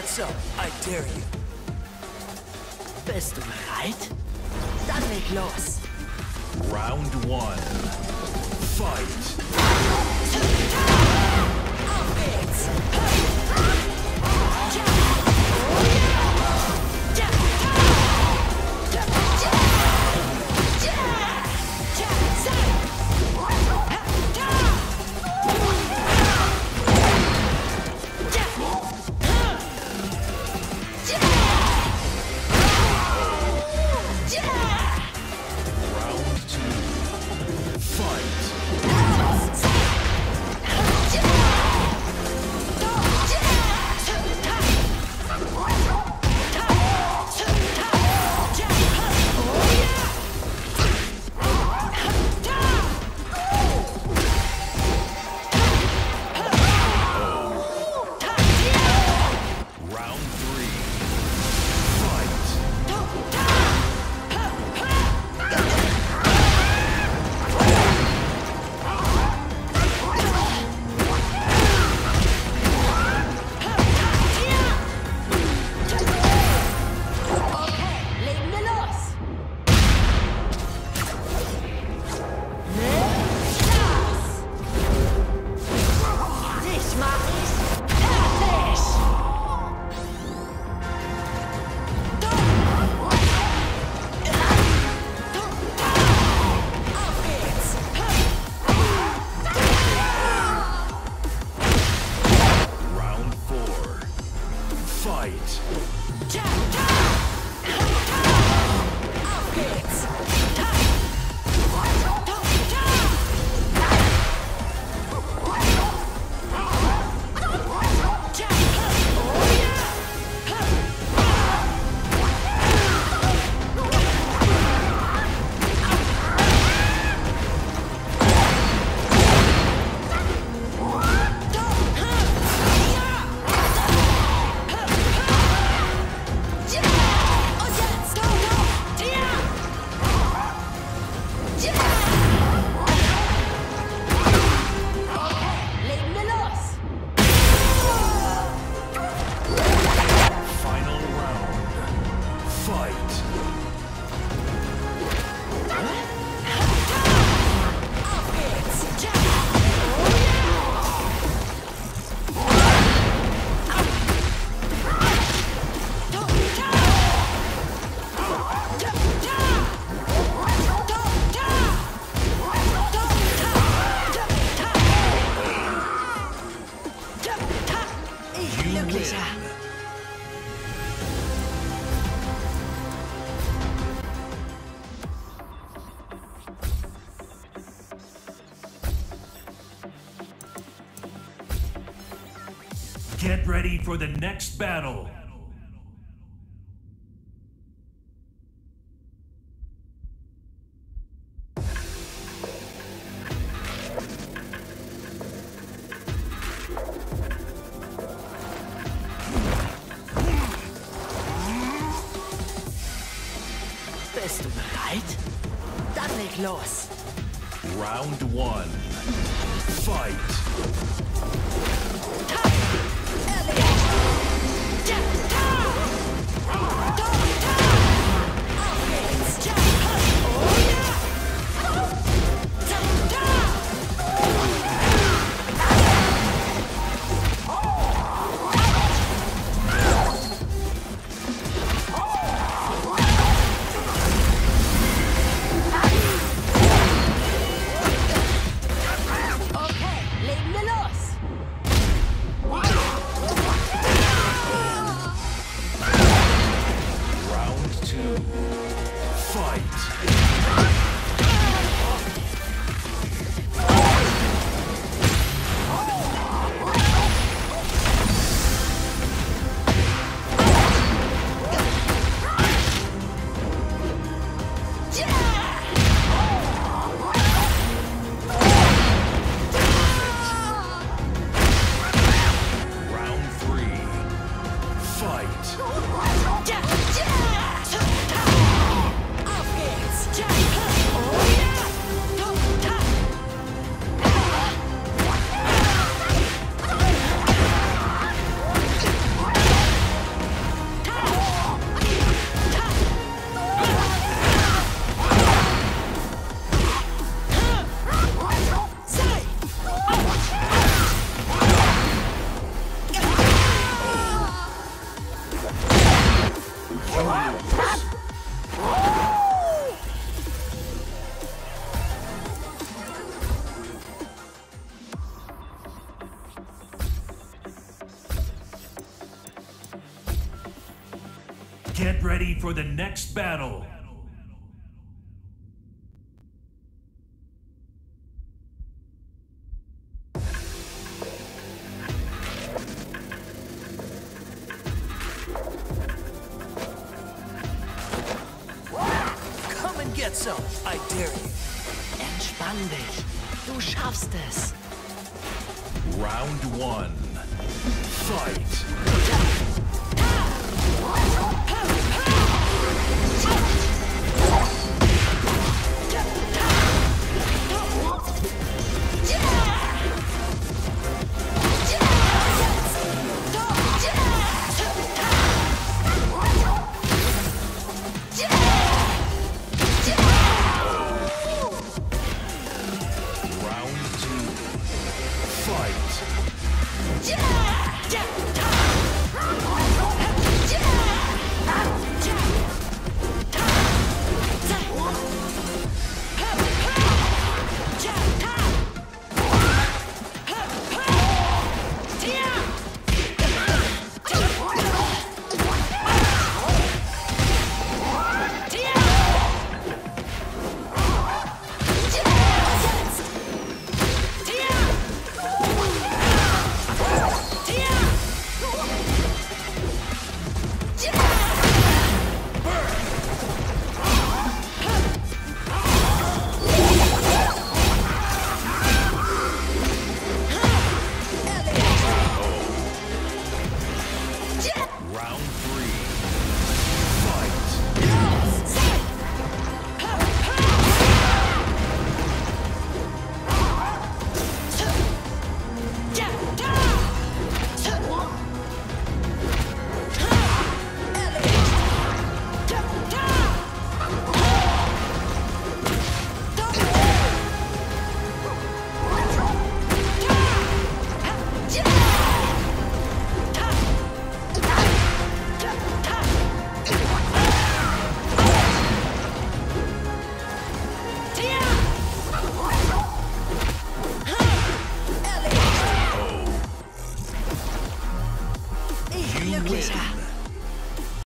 Get some, I dare you. Bist du bereit? Dann leg los. Round one. Fight. Get ready for the next battle. Bist du bereit? Dann leg los. Round one. Fight. Okay, leben wir los! Get ready for the next battle. Come and get some, I dare you. Entspann dich, du schaffst es. Round one, fight. You win.